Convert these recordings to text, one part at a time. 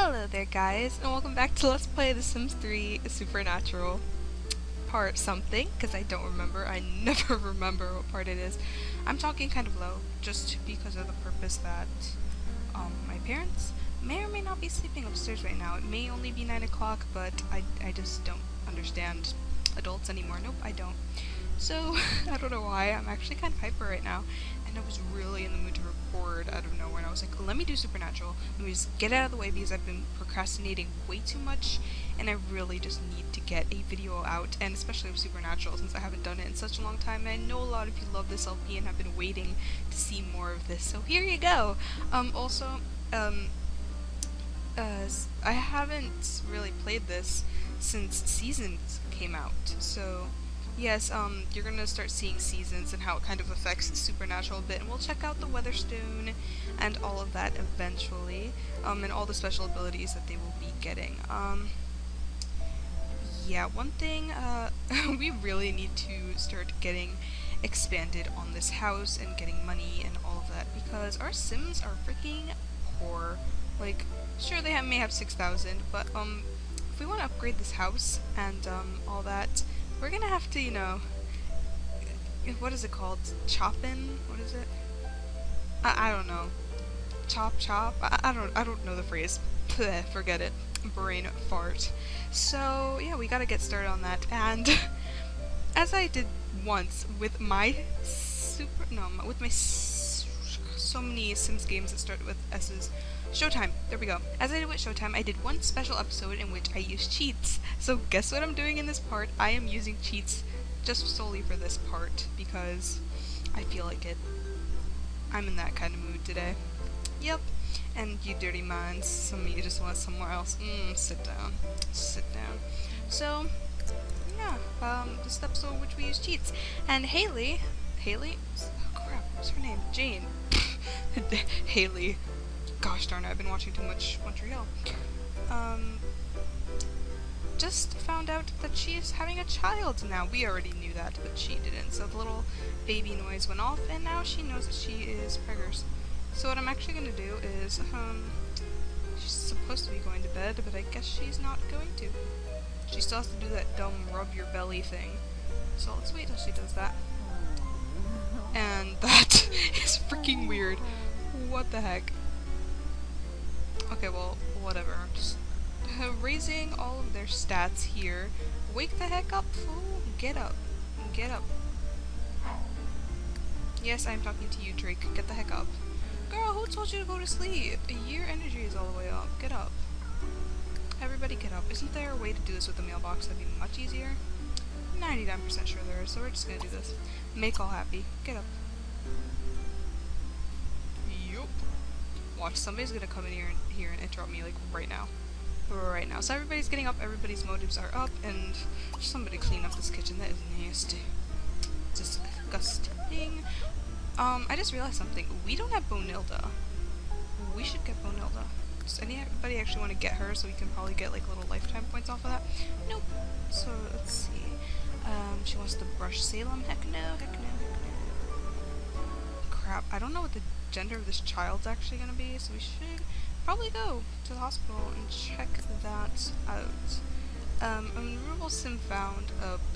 Hello there guys, and welcome back to Let's Play The Sims 3 Supernatural part something, because I don't remember. I never remember what part it is. I'm talking kind of low, just because of the purpose that my parents may or may not be sleeping upstairs right now. It may only be 9 o'clock, but I just don't understand adults anymore. Nope, I don't. So, I don't know why, I'm actually kind of hyper right now, and I was really in the mood to record out of nowhere, and I was like, let me do Supernatural, let me just get out of the way, because I've been procrastinating way too much, and I really just need to get a video out, and especially with Supernatural, since I haven't done it in such a long time, and I know a lot of you love this LP, and have been waiting to see more of this, so here you go! I haven't really played this since Seasons came out, so... Yes, you're gonna start seeing Seasons and how it kind of affects Supernatural a bit, and we'll check out the Weatherstone and all of that eventually, and all the special abilities that they will be getting. Yeah, one thing, we really need to start getting expanded on this house and getting money and all of that, because our Sims are freaking poor. Like, sure, they may have 6,000, but, if we want to upgrade this house and, all that, we're gonna have to, you know, what is it called? Choppin'? What is it? I don't know. Chop. I don't know the phrase. Bleh, forget it. Brain fart. So yeah, we gotta get started on that. And as I did once with my so many Sims games that start with S's. Showtime. There we go. As I did with Showtime, I did one special episode in which I used cheats. So guess what I'm doing in this part? I am using cheats just solely for this part, because I feel like it. I'm in that kind of mood today. Yep. And you dirty minds, some of you just want somewhere else. Sit down. Sit down. So, yeah. This is the episode in which we use cheats. And Haley? Oh crap, what's her name? Jane. Haley. Gosh darn it, I've been watching too much Montreal. Just found out that she is having a child now. We already knew that, but she didn't. So the little baby noise went off, and now she knows that she is preggers. So what I'm actually going to do is, she's supposed to be going to bed, but I guess she's not going to. She still has to do that dumb rub your belly thing. So let's wait till she does that. And that is freaking weird. What the heck? Okay, well, whatever. I'm just raising all of their stats here. Wake the heck up, fool! Get up. Get up. Yes, I'm talking to you, Drake. Get the heck up. Girl, who told you to go to sleep? Your energy is all the way up. Get up. Everybody get up. Isn't there a way to do this with the mailbox that'd be much easier? 99% sure there is, so we're just gonna do this. Make all happy. Get up. Yup. Watch, somebody's gonna come in here and interrupt me, like, right now. Right now. So everybody's getting up, everybody's motives are up, and somebody clean up this kitchen. That is nasty. Disgusting. I just realized something. We don't have Bonilda. We should get Bonilda. Does anybody actually want to get her, so we can probably get, like, little lifetime points off of that? Nope. So, let's see. She wants to brush Salem. Heck no, heck no, heck no. Crap, I don't know what the gender of this child's actually gonna be, so we should probably go to the hospital and check that out. An removal sim found.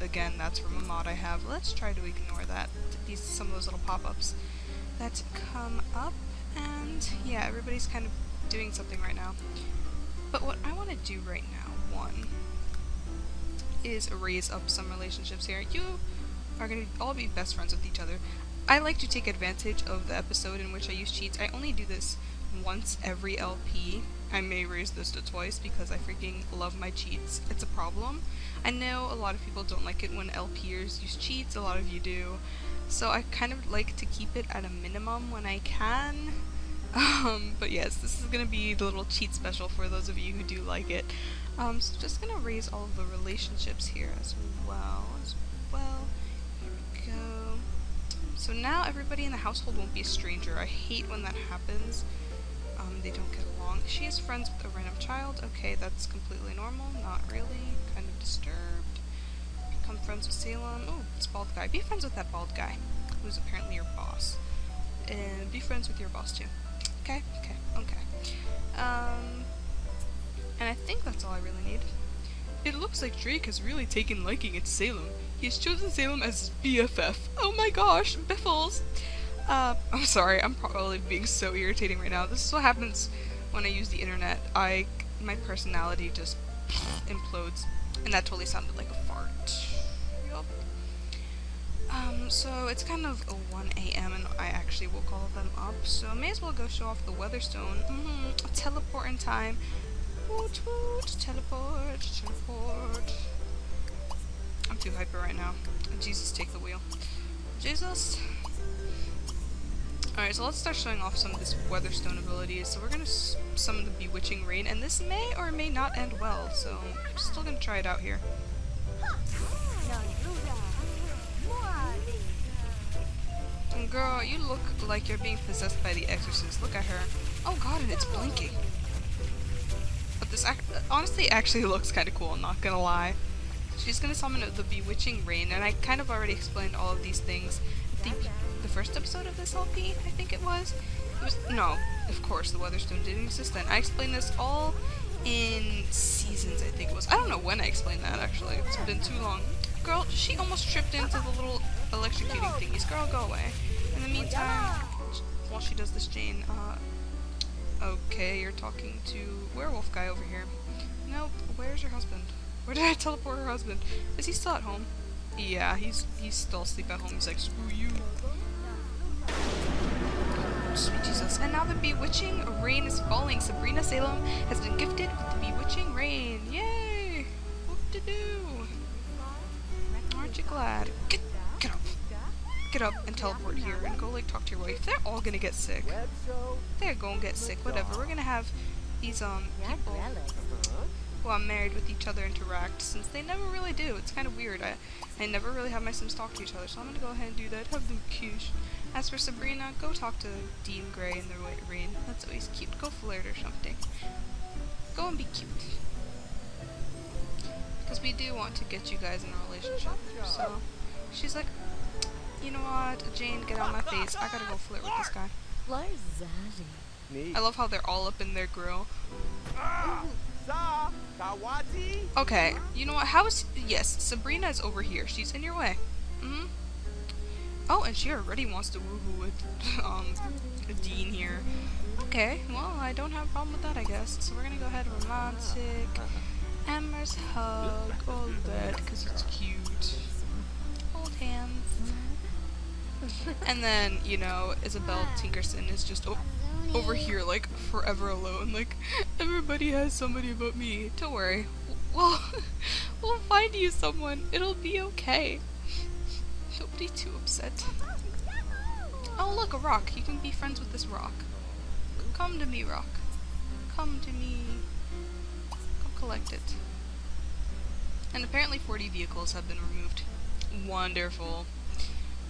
Again, that's from a mod I have. Let's try to ignore that. These some of those little pop-ups that come up, and yeah, everybody's kind of doing something right now. But what I want to do right now, one, is raise up some relationships here. You are gonna all be best friends with each other. I like to take advantage of the episode in which I use cheats. I only do this once every LP. I may raise this to twice because I freaking love my cheats. It's a problem. I know a lot of people don't like it when LPers use cheats, a lot of you do. So I kind of like to keep it at a minimum when I can. But yes, this is gonna be the little cheat special for those of you who do like it. So just gonna raise all of the relationships here as well. Here we go. So now everybody in the household won't be a stranger. I hate when that happens. They don't get along. She is friends with a random child. Okay, that's completely normal. Not really. Kind of disturbed. Become friends with Salem. Oh, it's bald guy. Be friends with that bald guy, who's apparently your boss. And be friends with your boss too. Okay. I think that's all I really need. It looks like Drake has really taken liking to Salem. He has chosen Salem as BFF. Oh my gosh, biffles! I'm sorry, I'm probably being so irritating right now. This is what happens when I use the internet. My personality just implodes. And that totally sounded like a fart. Yup. So it's kind of 1 AM and I actually woke all of them up, so I may as well go show off the Weatherstone. Teleport in time. Woot woot, teleport, teleport. I'm too hyper right now. Jesus, take the wheel. Jesus. Alright, so let's start showing off some of this Weatherstone abilities. So we're going to summon the Bewitching Rain, and this may or may not end well, so I'm still going to try it out here. And girl, you look like you're being possessed by the exorcist. Look at her. Oh god, and it's blinking. But this honestly actually looks kind of cool, I'm not going to lie. She's going to summon the Bewitching Rain, and I kind of already explained all of these things. I think the first episode of this LP, I think it was. No, of course, the Weatherstone didn't exist then. I explained this all in Seasons, I think it was. I don't know when I explained that, actually. It's been too long. Girl, she almost tripped into the little electrocuting thingies. Girl, go away. In the meantime, while she does this, Jane, okay, you're talking to werewolf guy over here. Nope, where's your husband? Where did I teleport her husband? Is he still at home? Yeah, he's still asleep at home. He's like, screw you. Oh, sweet Jesus. And now the Bewitching Rain is falling. Sabrina Salem has been gifted with the Bewitching Rain. Yay! Whoop-de-doo! Aren't you glad? Get up. Get up and teleport here and go, like, talk to your wife. They're all gonna get sick. They're gonna get sick. Whatever. We're gonna have these, people who are married with each other interact, since they never really do. It's kind of weird. I never really have my Sims talk to each other, so I'm gonna go ahead and do that. Have them cute. As for Sabrina, go talk to Dean Grey in the White Rain. That's always cute. Go flirt or something. Go and be cute. Because we do want to get you guys in a relationship. So, she's like, you know what, Jane, get out of my face. I gotta go flirt with this guy. I love how they're all up in their grill. Okay, you know what, how is, yes, Sabrina is over here, she's in your way. Oh, and she already wants to woohoo with, Dean here. Okay, well, I don't have a problem with that, I guess. So we're gonna go ahead, romantic, amorous hug, all that, because it's cute. Hold hands. And then, you know, Isabel Tinkerson is just, over here, like, forever alone, like, everybody has somebody but me. Don't worry. We'll find you someone. It'll be okay. Don't be too upset. Oh, look, a rock. You can be friends with this rock. Come to me, rock. Come to me. Come collect it. And apparently 40 vehicles have been removed. Wonderful.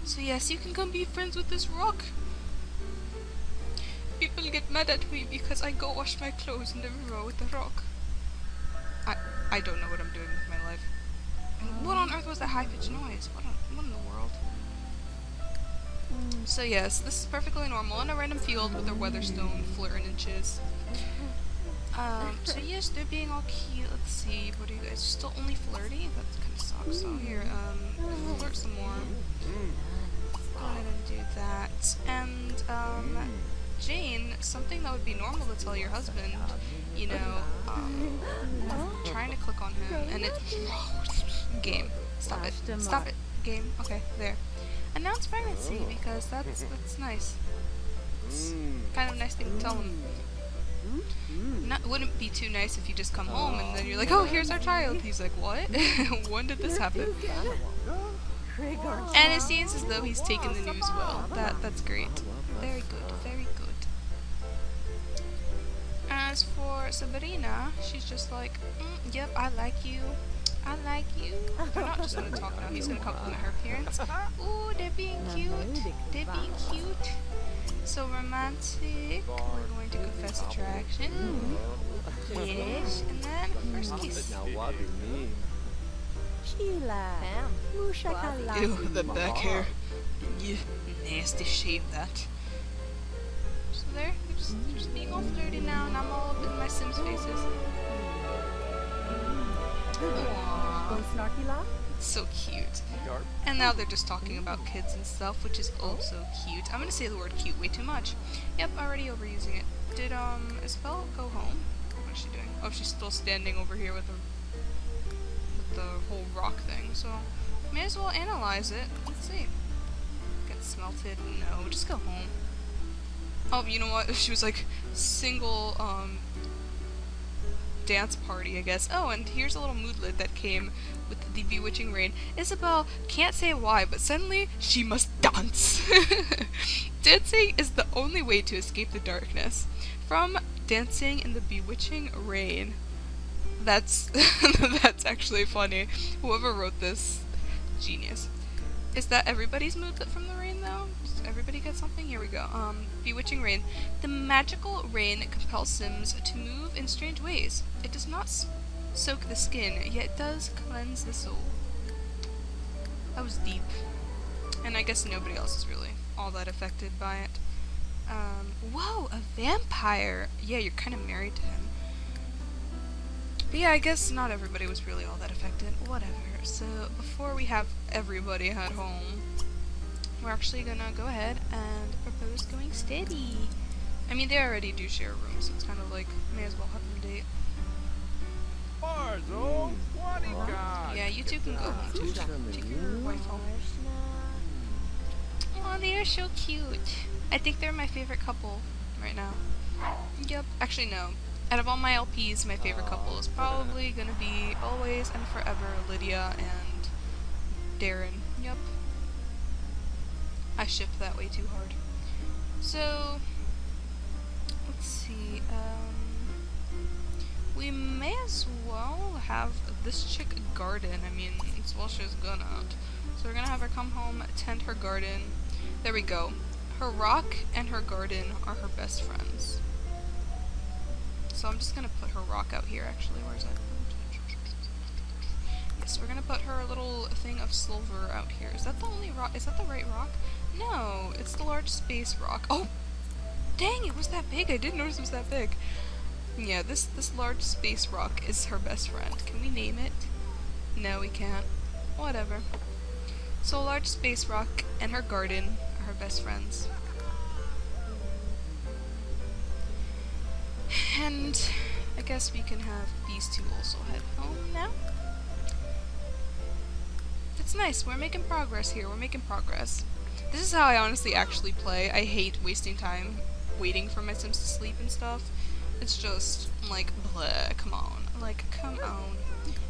So yes, you can come be friends with this rock. People get mad at me because I go wash my clothes in the river with the rock. I don't know what I'm doing with my life. And what on earth was that high-pitched noise? What in the world? So yes, this is perfectly normal in a random field with a Weatherstone flirting and chiz. So yes, they're being all cute. Let's see, what are you guys? Still only flirty? That kind of sucks. So here, flirt some more. Go ahead and do that. And, Jane, something that would be normal to tell your husband, you know, trying to click on him, and it's game. Stop it. Stop it. Game. Okay, there. Announce pregnancy, because that's nice. It's kind of a nice thing to tell him. It wouldn't be too nice if you just come home and then you're like, oh, here's our child. He's like, what? When did this happen? And it seems as though he's taken the news well. That's great. Very good. Very good. As for Sabrina, she's just like, yep, I like you. I like you. They're not just gonna talk now, he's gonna compliment her appearance. Ooh, they're being cute. They're being cute. So romantic. We're going to confess attraction. Yes, and then first kiss. Ew, the back hair. Yeah, nasty shave that. So there, they're just being all flirty now, and I'm all up in my Sims faces. So cute. And now they're just talking about kids and stuff, which is also cute. I'm gonna say the word cute way too much. Yep, already overusing it. Did Isabel go home? What is she doing? Oh, she's still standing over here with the whole rock thing, so may as well analyze it. Let's see. Get smelted? No, just go home. Oh, you know what? She was like, single, dance party, I guess. Oh, and here's a little moodlet that came with the bewitching rain. Isabel can't say why, but suddenly she must dance. Dancing is the only way to escape the darkness. From Dancing in the Bewitching Rain. That's that's actually funny. Whoever wrote this, genius. Is that everybody's moodlet from the rain, though? Does everybody get something? Here we go. Bewitching Rain. The magical rain compels Sims to move in strange ways. It does not soak the skin, yet it does cleanse the soul. That was deep. And I guess nobody else is really all that affected by it. Whoa, a vampire! Yeah, you're kind of married to him. But yeah, I guess not everybody was really all that affected. Whatever. So, before we have everybody at home, we're actually gonna go ahead and propose going steady. I mean, they already do share rooms, so it's kind of like, may as well have them date. Yeah, you two can go home too. Take your wife home. Aw, they are so cute. I think they're my favorite couple right now. Yep. Actually, no. Out of all my LPs, my favorite couple is probably gonna be Always and Forever, Lydia and Darren. Yep. I ship that way too hard. So, let's see. We may as well have this chick garden. I mean, it's well she's gonna. So we're gonna have her come home, tend her garden. There we go. Her rock and her garden are her best friends. So I'm just gonna put her rock out here, actually. Where is it? Yes, we're gonna put her little thing of silver out here. Is that the only rock? Is that the right rock? No, it's the large space rock. Oh! Dang, it was that big. I didn't notice it was that big. Yeah, this large space rock is her best friend. Can we name it? No, we can't. Whatever. So large space rock and her garden are her best friends. And I guess we can have these two also head home now. It's nice, we're making progress here, we're making progress. This is how I honestly actually play. I hate wasting time waiting for my Sims to sleep and stuff. It's just, like, bleh, come on. Like, come on.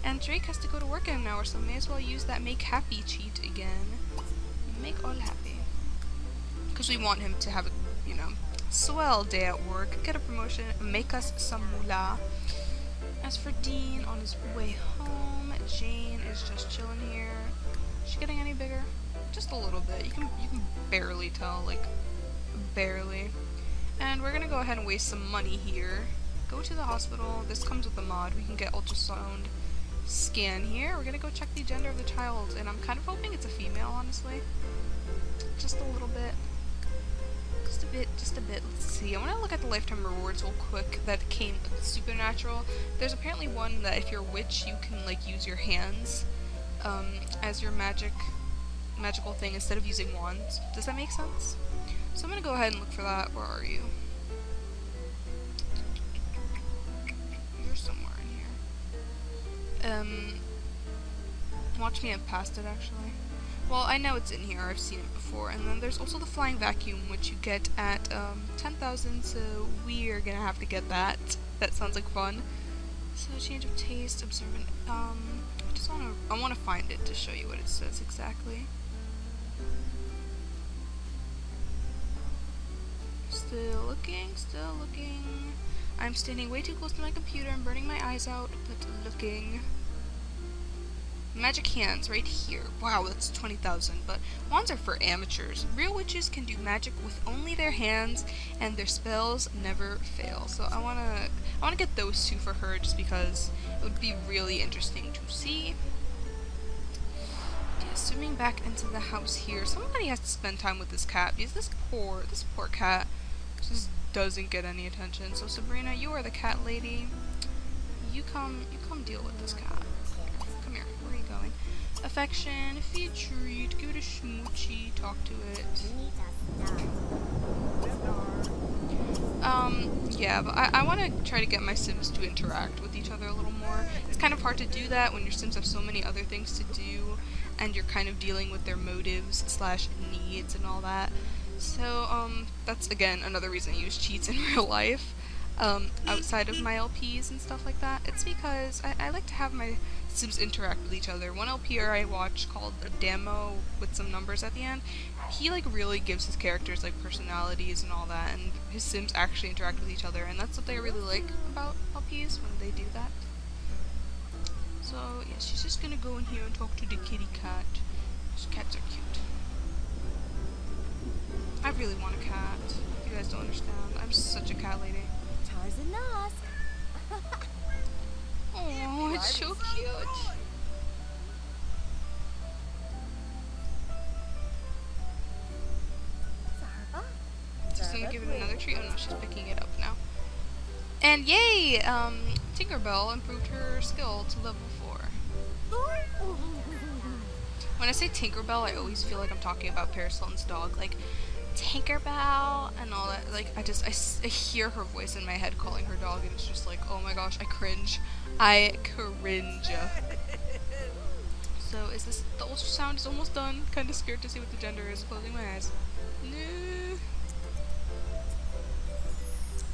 And Drake has to go to work in an hour, so may as well use that make happy cheat again. Make all happy. Because we want him to have a, you know, swell day at work, get a promotion, make us some moolah. As for Dean, on his way home, Jane is just chilling here. Is she getting any bigger? Just a little bit. You can barely tell, like, barely. And we're gonna go ahead and waste some money here. Go to the hospital. This comes with a mod. We can get ultrasound scan here. We're gonna go check the gender of the child, and I'm kind of hoping it's a female, honestly. Just a little bit. Just a bit, just a bit. Let's see. I wanna look at the lifetime rewards real quick that came with Supernatural. There's apparently one that if you're a witch, you can, like, use your hands as your magical thing instead of using wands. Does that make sense? So I'm gonna go ahead and look for that. Where are you? You're somewhere in here. Watch me have passed it, actually. Well, I know it's in here. I've seen it before. And then there's also the flying vacuum, which you get at 10,000. So we're gonna have to get that. That sounds like fun. So change of taste, observant. I wanna find it to show you what it says exactly. Still looking, still looking. I'm standing way too close to my computer and burning my eyes out, but looking. Magic hands, right here. Wow, that's 20,000, but wands are for amateurs. Real witches can do magic with only their hands, and their spells never fail. So I wanna get those two for her just because it would be really interesting to see. Zooming back into the house here. Somebody has to spend time with this cat because this poor cat just doesn't get any attention. So Sabrina, you are the cat lady. You come deal with this cat. Come here. Where are you going? Affection, feed treat, give it a schmoochie, talk to it. Yeah, but I want to try to get my Sims to interact with each other a little more. It's kind of hard to do that when your Sims have so many other things to do, and you're kind of dealing with their motives slash needs and all that. So, that's, again, another reason I use cheats in real life, outside of my LPs and stuff like that. It's because I like to have my Sims interact with each other. One LPer I watched called a demo with some numbers at the end, he, like, really gives his characters, like, personalities and all that, and his Sims actually interact with each other, and that's what I really like about LPs, when they do that. So, yeah, she's just gonna go in here and talk to the kitty cat. Those cats are cute. I really want a cat. You guys don't understand. I'm such a cat lady. Tarzan us. Oh, it's so cute. Just gonna give it another treat. Oh no, she's picking it up now. And yay! Tinkerbell improved her skill to level 4. When I say Tinkerbell, I always feel like I'm talking about Paris Hilton's dog. Like, Tinkerbell and all that. Like, I hear her voice in my head calling her dog, and it's just like, oh my gosh, I cringe. I cringe. So is this, the ultrasound is almost done. Kind of scared to see what the gender is. Closing my eyes. No.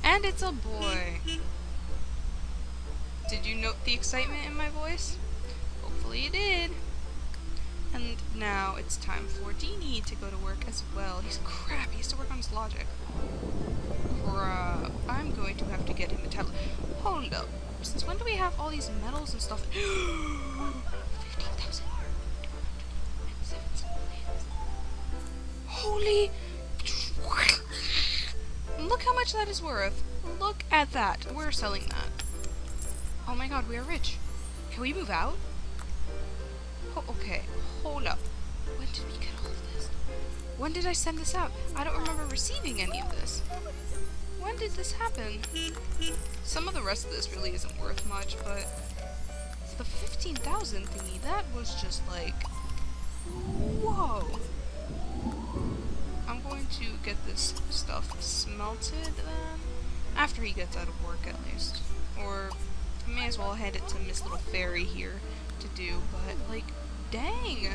And it's a boy. Did you note the excitement in my voice? Hopefully you did. And now it's time for Deanie to go to work as well. He's crap. He has to work on his logic. Crap. I'm going to have to get him a tablet. Hold up. Since when do we have all these medals and stuff? 15,207. Holy. Look how much that is worth. Look at that. We're selling that. Oh my god, we are rich. Can we move out? Oh, okay, hold up. When did we get all of this? When did I send this out? I don't remember receiving any of this. When did this happen? Some of the rest of this really isn't worth much, but the 15,000 thingy, that was just like, whoa. I'm going to get this stuff smelted then, after he gets out of work at least. Or I may as well hand it to Miss Little Fairy here to do, but like, dang!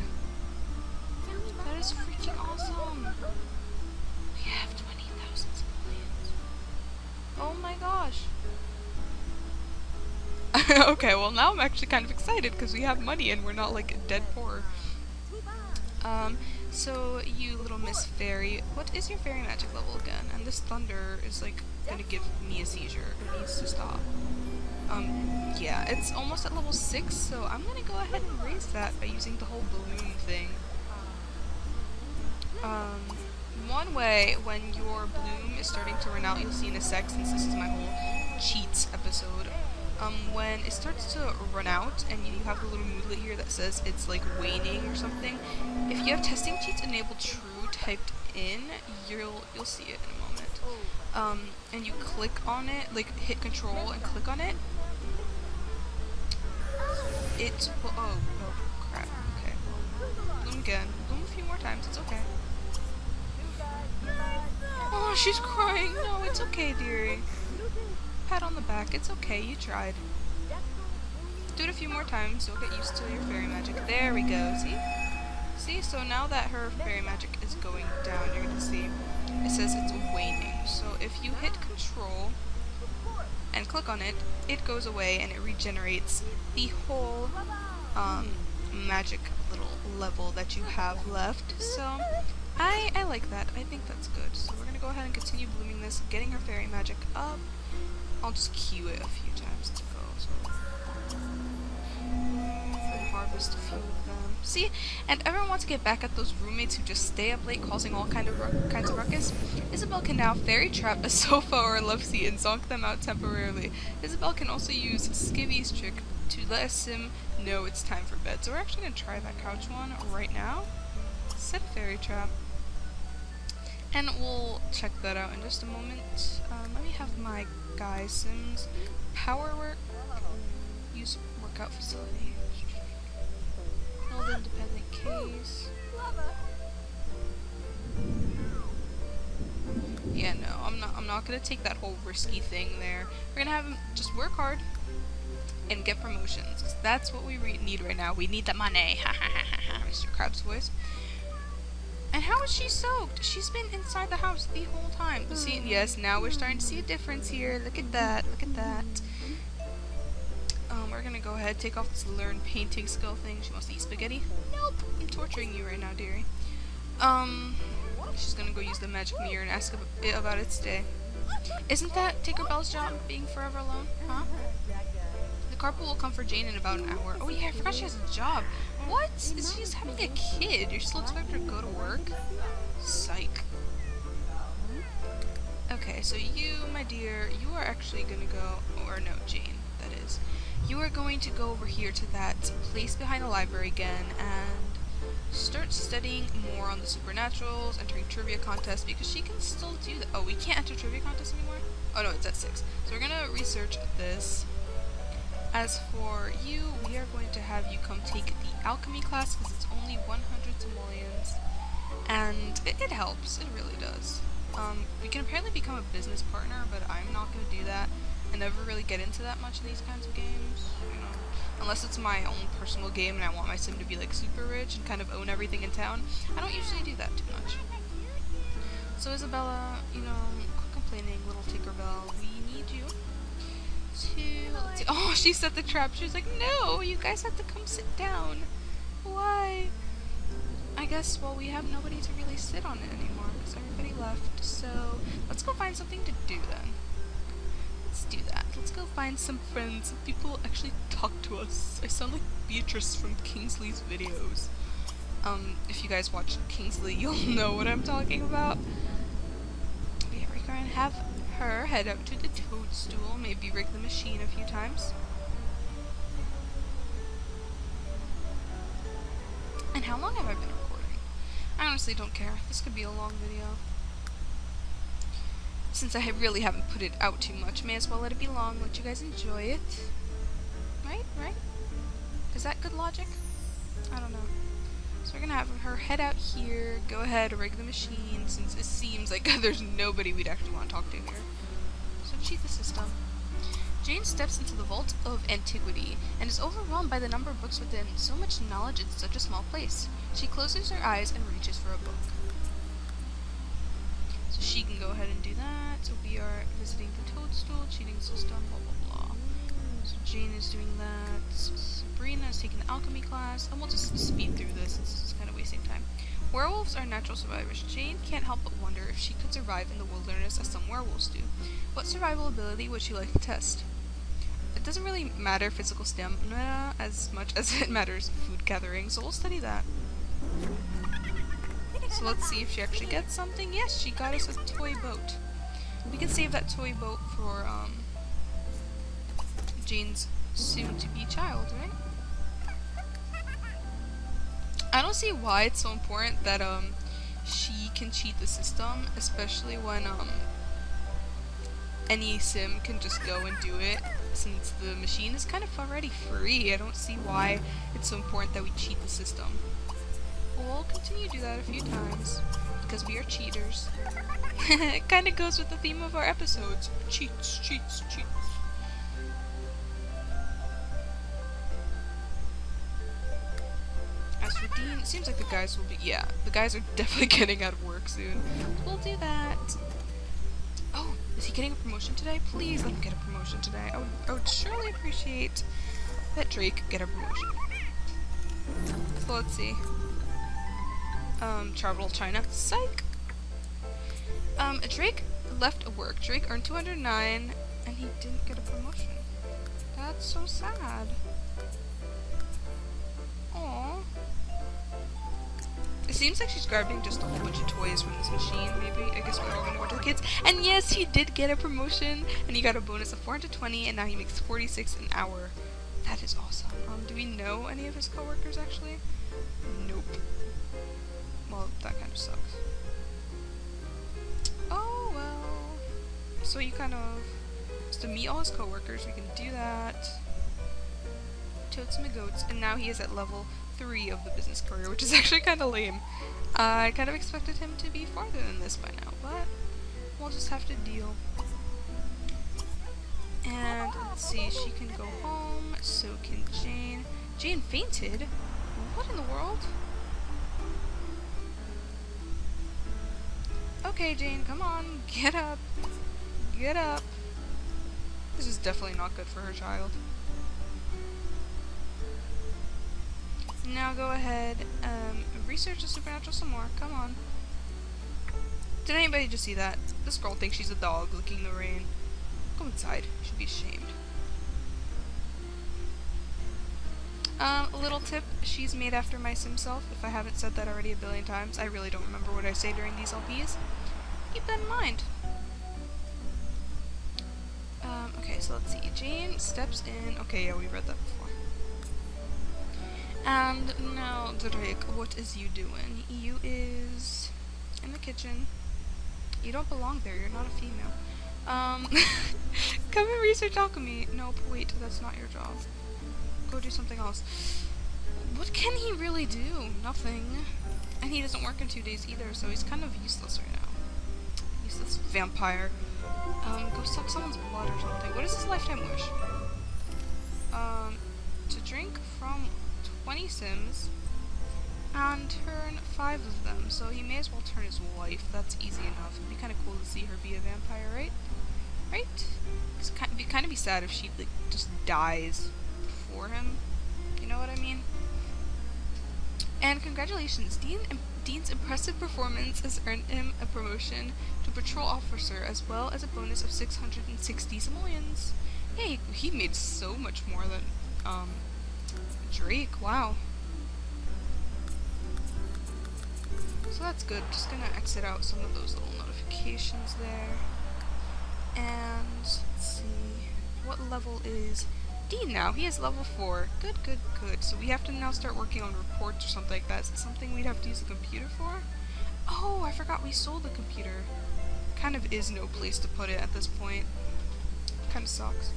That is freaking awesome! We have 20,000 civilians. Oh my gosh! Okay, well now I'm actually kind of excited because we have money and we're not like dead poor. So you little Miss Fairy, what is your fairy magic level again? And this thunder is like gonna give me a seizure. It needs to stop. Yeah, it's almost at level 6, so I'm gonna go ahead and raise that by using the whole balloon thing. One way, when your bloom is starting to run out, you'll see in a sec, since this is my whole cheats episode, when it starts to run out, and you have the little moodlet here that says it's like waning or something, if you have testing cheats enabled true typed in, you'll see it in a moment. And you click on it, like hit control and click on it. It will, oh crap, okay. Bloom again. Bloom a few more times, it's okay. Oh, she's crying. No, it's okay, dearie. Pat on the back, it's okay, you tried. Do it a few more times, you'll get used to your fairy magic. There we go, see? See, so now that her fairy magic is going down, you're gonna see it says it's waning. So if you hit control and click on it, it goes away and it regenerates the whole magic little level that you have left. So I like that. I think that's good. So we're gonna go ahead and continue blooming this, getting her fairy magic up. I'll just cue it a few times to go. So harvest a few of them. See? And everyone wants to get back at those roommates who just stay up late causing all kinds of ruckus. Isabel can now fairy trap a sofa or a love seat and zonk them out temporarily. Isabel can also use Skivvy's trick to let a sim know it's time for bed. So we're actually going to try that couch one right now. Set fairy trap. And we'll check that out in just a moment. Let me have my guy sims. Power work. Use workout facility. not going to take that whole risky thing there. We're going to have him just work hard and get promotions, because that's what we need right now. We need the money. Mr. Krabs' voice. And how is she soaked? She's been inside the house the whole time. But see, yes, now we're starting to see a difference here. Look at that. Look at that. We're going to go ahead, take off this learn painting skill thing. She wants to eat spaghetti. Nope. I'm torturing you right now, dearie. She's going to go use the magic mirror and ask it about its day. Isn't that Tinkerbell's job, being forever alone? Huh? The carpool will come for Jane in about an hour. Oh yeah, I forgot she has a job. What? Is she just having a kid? You're still expecting her to go to work? Psych. Okay, so you, my dear, you are actually going to go, or no, Jane, that is. You are going to go over here to that place behind the library again and start studying more on the supernaturals, entering trivia contests, because she can still do that. Oh, we can't enter trivia contests anymore? Oh no, it's at 6. So we're gonna research this. As for you, we are going to have you come take the alchemy class, because it's only 100 simoleons. And it helps, it really does. We can apparently become a business partner, but I'm not gonna do that. I never really get into that much of these kinds of games, you know. Unless it's my own personal game and I want my sim to be like super rich and kind of own everything in town. I don't usually do that too much. So Isabella, you know, quit complaining, little Tinkerbell. We need you to... Let's see. Oh, she set the trap. She was like, no, you guys have to come sit down. Why? I guess, well, we have nobody to really sit on it anymore because everybody left. So let's go find something to do then. Let's do that. Let's go find some friends, some people who actually talk to us. I sound like Beatrice from Kingsley's videos. If you guys watch Kingsley, you'll know what I'm talking about. Yeah, we're going to have her head up to the toadstool, maybe rig the machine a few times. And how long have I been recording? I honestly don't care. This could be a long video. Since I really haven't put it out too much, may as well let it be long, let you guys enjoy it. Right? Right? Is that good logic? I don't know. So we're gonna have her head out here, go ahead, rig the machine, since it seems like there's nobody we'd actually want to talk to here. So cheat the system. Jane steps into the vault of antiquity and is overwhelmed by the number of books within. So much knowledge in such a small place. She closes her eyes and reaches for a book. So she can go ahead and do that. So we are visiting the toadstool, cheating system, blah blah blah. So Jane is doing that. Sabrina is taking the alchemy class. And we'll just speed through this. This is kind of wasting time. Werewolves are natural survivors. Jane can't help but wonder if she could survive in the wilderness as some werewolves do. What survival ability would she like to test? It doesn't really matter physical stamina as much as it matters food gathering. So we'll study that. So let's see if she actually gets something. Yes, she got us a toy boat. We can save that toy boat for Jane's soon-to-be child, right? I don't see why it's so important that she can cheat the system, especially when any sim can just go and do it, since the machine is kind of already free. I don't see why it's so important that we cheat the system. We'll continue to do that a few times, because we are cheaters. It kind of goes with the theme of our episodes. Cheats, cheats, cheats. As for Dean, it seems like the guys will be- yeah, the guys are definitely getting out of work soon. We'll do that. Oh, is he getting a promotion today? Please let him get a promotion today. I would surely appreciate that Drake get a promotion. So let's see. Travel China. Psych! Drake left work. Drake earned 209 and he didn't get a promotion. That's so sad. Aww. It seems like she's grabbing just a whole bunch of toys from this machine, maybe. I guess we're all gonna watch the kids. And yes, he did get a promotion and he got a bonus of 420 and now he makes 46 an hour. That is awesome. Do we know any of his coworkers actually? Nope. Well, that kind of sucks. Oh, well. So you kind of... just to meet all his coworkers, we can do that. Totes and goats. And now he is at level 3 of the business career, which is actually kind of lame. I kind of expected him to be farther than this by now, but... we'll just have to deal. And let's see, she can go home, so can Jane. Jane fainted? What in the world? Okay, Jane, come on, get up. Get up. This is definitely not good for her child. Now go ahead, research the supernatural some more, come on. Did anybody just see that? This girl thinks she's a dog licking the rain. Go inside, you should be ashamed. A little tip, she's made after my sim self. If I haven't said that already a billion times, I really don't remember what I say during these LPs. Keep that in mind. Okay, so let's see, Jane steps in, okay, yeah, we read that before. And now, Drake, what is you doing? You is in the kitchen. You don't belong there, you're not a female. Come and research alchemy. Nope, wait, that's not your job. Go do something else. What can he really do? Nothing. And he doesn't work in 2 days either, so he's kind of useless right now. Useless vampire. Go suck someone's blood or something. What is his lifetime wish? To drink from 20 sims and turn 5 of them, so he may as well turn his wife. That's easy enough. It'd be kind of cool to see her be a vampire, right? Right? It'd be kind of sad if she like just dies before him. You know what I mean? And congratulations, Dean's impressive performance has earned him a promotion to patrol officer, as well as a bonus of 660 simoleons. Hey, he made so much more than Drake, wow. So that's good. Just gonna exit out some of those little notifications there. And let's see. What level is Dean now? He is level 4. Good, good, good. So we have to now start working on reports or something like that. Is it something we'd have to use a computer for? Oh, I forgot we sold the computer. Kind of is no place to put it at this point. Kind of sucks.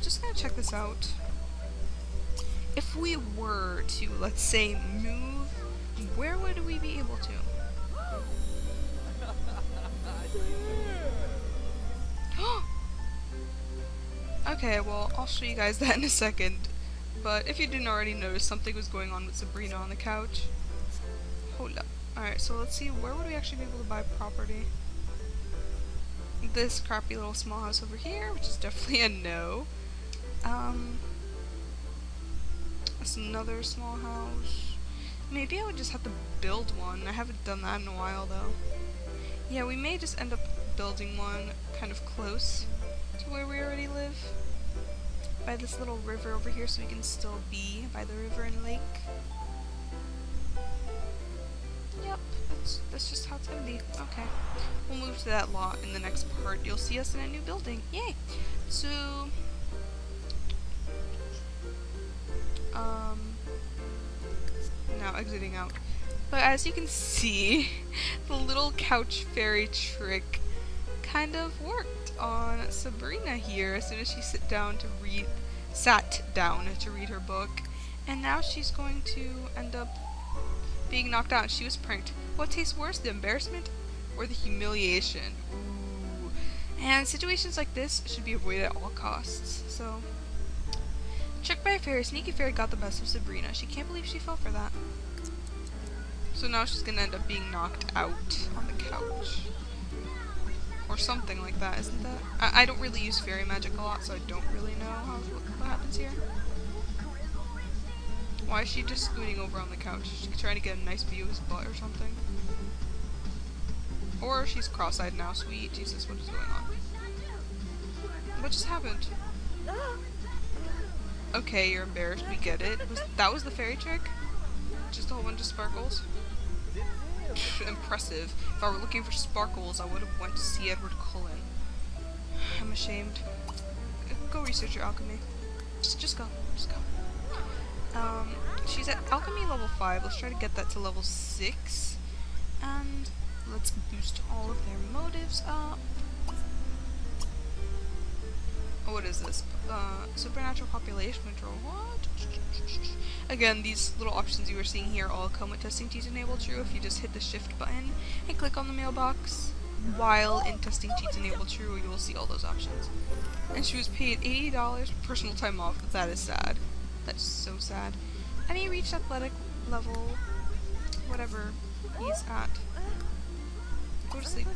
Just gonna check this out. If we were to, let's say, move, where would we be able to? Okay, well, I'll show you guys that in a second. But if you didn't already notice, something was going on with Sabrina on the couch. Hold up. Alright, so let's see, where would we actually be able to buy property? This crappy little small house over here, which is definitely a no. That's another small house. Maybe I would just have to build one. I haven't done that in a while though. Yeah, we may just end up building one kind of close to where we already live. By this little river over here, so we can still be by the river and lake. Yep, that's just how it's gonna be. Okay. We'll move to that lot in the next part. You'll see us in a new building. Yay! So now exiting out. But as you can see, the little couch fairy trick kind of worked on Sabrina here as soon as she sat down to read her book. And now she's going to end up being knocked out. She was pranked. What tastes worse, the embarrassment or the humiliation? Ooh. And situations like this should be avoided at all costs. So tricked by a fairy, sneaky fairy got the best of Sabrina. She can't believe she fell for that. So now she's gonna end up being knocked out on the couch. Or something like that, isn't that? I don't really use fairy magic a lot, so I don't really know what happens here. Why is she just scooting over on the couch? She's trying to get a nice view of his butt or something. Or she's cross-eyed now. Sweet Jesus, what is going on? What just happened? Okay, you're embarrassed, we get it. That was the fairy trick? Just a whole bunch of sparkles? Impressive. If I were looking for sparkles, I would have went to see Edward Cullen. I'm ashamed. Go research your alchemy. Just go. She's at alchemy level 5. Let's try to get that to level 6. And let's boost all of their motives up. What is this? Supernatural population control. What? Again, these little options you were seeing here all come with testing to enable true if you just hit the shift button and click on the mailbox. while in testing cheats enable true, you will see all those options. And she was paid $80 for personal time off. That is sad. That's so sad. And he reached athletic level, whatever he's at. Go to sleep.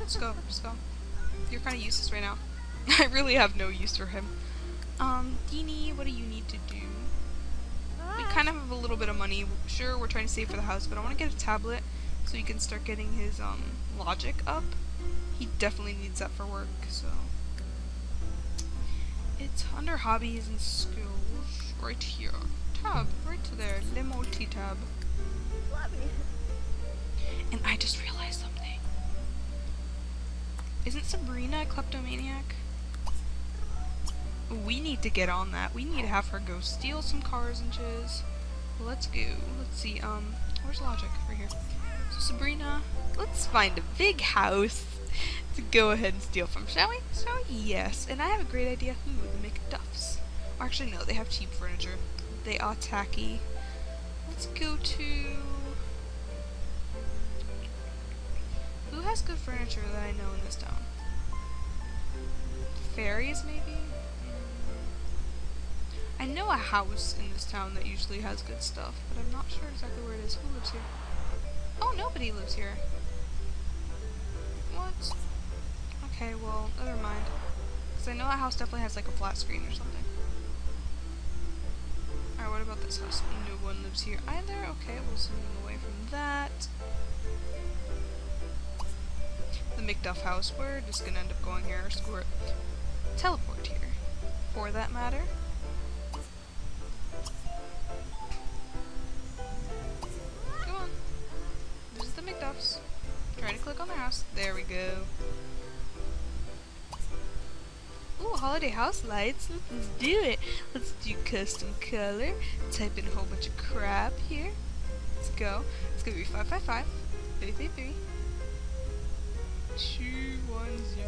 Just go, just go. You're kind of useless right now. I really have no use for him. Deanie, what do you need to do? We kind of have a little bit of money. Sure, we're trying to save for the house, but I want to get a tablet so he can start getting his logic up. He definitely needs that for work, so. It's under hobbies and skills, right here. Tab, right there, limo T-tab. And I just realized something. Isn't Sabrina a kleptomaniac? We need to get on that. We need to have her go steal some cars and shiz. Let's go. Let's see, where's logic? Right here. So Sabrina, let's find a big house to go ahead and steal from, shall we? So yes, and I have a great idea. Who? The McDuffs. Actually no, they have cheap furniture. They are tacky. Let's go to... Who has good furniture that I know in this town? Fairies, maybe? I know a house in this town that usually has good stuff, but I'm not sure exactly where it is. Who lives here? Oh, nobody lives here. What? Okay, well, never mind. Because I know that house definitely has like a flat screen or something. Alright, what about this house? No one lives here either. Okay, we'll zoom away from that. The McDuff house. We're just gonna end up going here. Screw it. Teleport here. For that matter. Come on. This is the McDuffs. Trying to click on their house. There we go. Ooh, holiday house lights. Let's do it. Let's do custom color. Type in a whole bunch of crap here. Let's go. It's gonna be 555. 333. 210.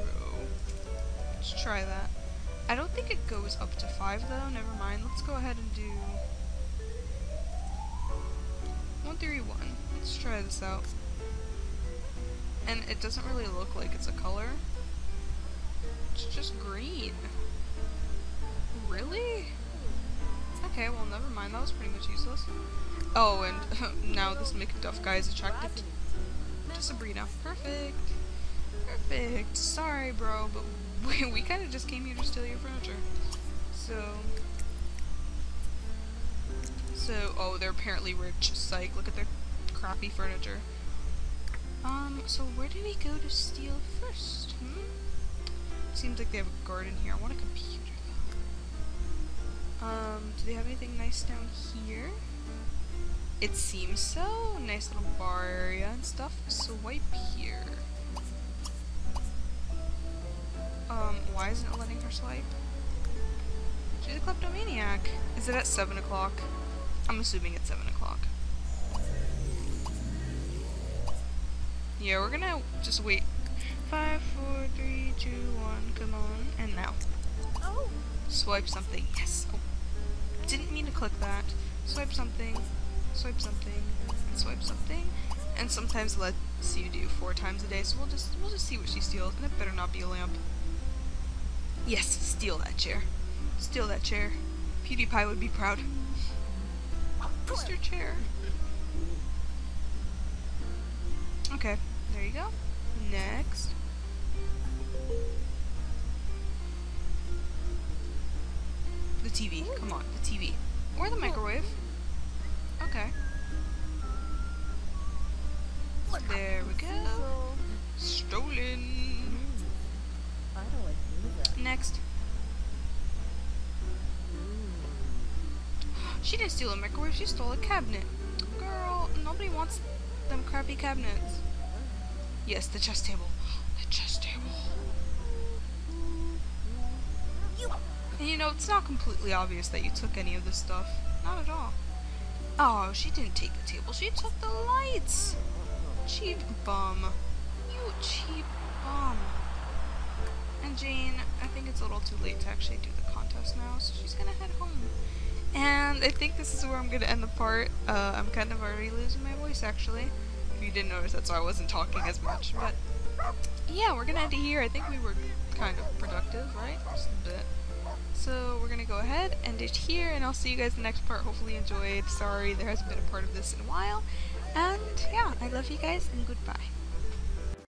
Let's try that. I don't think it goes up to 5 though, never mind. Let's go ahead and do 131. Let's try this out. And it doesn't really look like it's a color. It's just green. Really? Okay, well never mind, that was pretty much useless. Oh, and now this McDuff guy is attracted to Sabrina. Perfect. Perfect. Sorry, bro, but we kind of just came here to steal your furniture. So, oh, they're apparently rich. Psych, look at their crappy furniture. So where do we go to steal first? Seems like they have a garden here. I want a computer, though. Do they have anything nice down here? It seems so. Nice little bar area and stuff. Swipe here. Why isn't it letting her swipe? She's a kleptomaniac. Is it at 7 o'clock? I'm assuming it's 7 o'clock. Yeah, we're gonna just wait. 5, 4, 3, 2, 1, come on. And now. Oh! Swipe something. Yes! Oh. Didn't mean to click that. Swipe something. Swipe something. And swipe something. And sometimes it lets you do 4 times a day, so we'll just see what she steals. And it better not be a lamp. Yes, steal that chair. Steal that chair. PewDiePie would be proud. Mr. Chair. Okay, there you go. Next. The TV. Come on, the TV. Or the microwave. Okay. There we go. Stolen. Next. She didn't steal a microwave, she stole a cabinet. Girl, nobody wants them crappy cabinets. Yes, the chess table. The chess table. And you know, it's not completely obvious that you took any of this stuff. Not at all. Oh, she didn't take the table, she took the lights. Cheap bum. You cheap bum. And Jane, I think it's a little too late to actually do the contest now, so she's gonna head home. And I think this is where I'm gonna end the part. I'm kind of already losing my voice, actually. If you didn't notice, that's why I wasn't talking as much, but... Yeah, we're gonna end it here. I think we were kind of productive, right? Just a bit. So we're gonna go ahead, end it here, and I'll see you guys in the next part. Hopefully you enjoyed. Sorry there hasn't been a part of this in a while. And yeah, I love you guys, and goodbye.